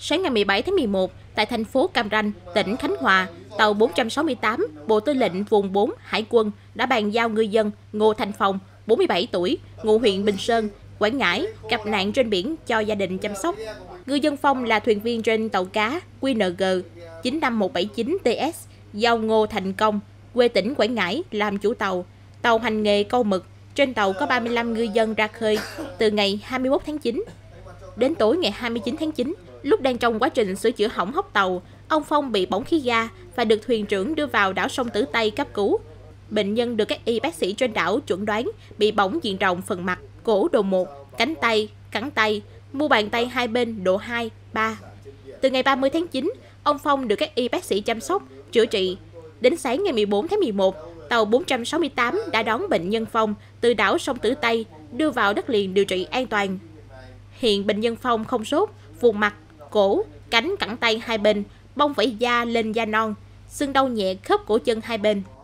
Sáng ngày 17 tháng 11, tại thành phố Cam Ranh, tỉnh Khánh Hòa, tàu 468, Bộ Tư lệnh Vùng 4 Hải quân đã bàn giao ngư dân Ngô Thành Phong, 47 tuổi, ngụ huyện Bình Sơn, Quảng Ngãi, gặp nạn trên biển cho gia đình chăm sóc. Ngư dân Phong là thuyền viên trên tàu cá QNG 95179TS do Ngô Thành Công, quê tỉnh Quảng Ngãi, làm chủ tàu. Tàu hành nghề câu mực, trên tàu có 35 ngư dân ra khơi từ ngày 21 tháng 9. Đến tối ngày 29 tháng 9, lúc đang trong quá trình sửa chữa hỏng hóc tàu, ông Phong bị bỏng khí ga và được thuyền trưởng đưa vào đảo Song Tử Tây cấp cứu. Bệnh nhân được các y bác sĩ trên đảo chuẩn đoán bị bỏng diện rộng phần mặt, cổ độ 1, cánh tay, cẳng tay, mu bàn tay hai bên độ 2, 3. Từ ngày 30 tháng 9, ông Phong được các y bác sĩ chăm sóc, chữa trị. Đến sáng ngày 14 tháng 11, tàu 468 đã đón bệnh nhân Phong từ đảo Song Tử Tây đưa vào đất liền điều trị an toàn. Hiện bệnh nhân Phong không sốt, vùng mặt, cổ, cánh cẳng tay hai bên, bông vảy da lên da non, xương đau nhẹ khớp cổ chân hai bên.